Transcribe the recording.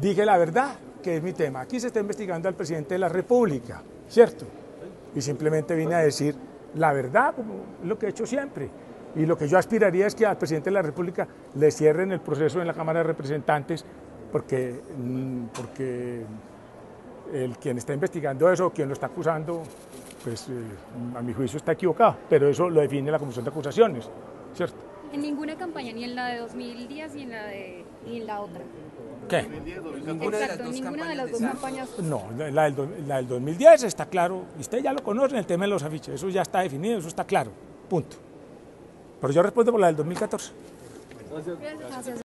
dije la verdad, que es mi tema. Aquí se está investigando al presidente de la República, ¿cierto? Y simplemente vine a decir la verdad, como lo que he hecho siempre. Y lo que yo aspiraría es que al presidente de la República le cierren el proceso en la Cámara de Representantes, porque quien está investigando eso, quien lo está acusando, pues a mi juicio está equivocado, pero eso lo define la Comisión de Acusaciones, ¿cierto? En ninguna campaña, ni en la de 2010 ni en la otra. ¿Qué? Exacto, ninguna de las dos campañas. No, la del 2010 está claro, y usted ya lo conoce en el tema de los afiches, eso ya está definido, eso está claro, punto. Pero yo respondo por la del 2014. Gracias.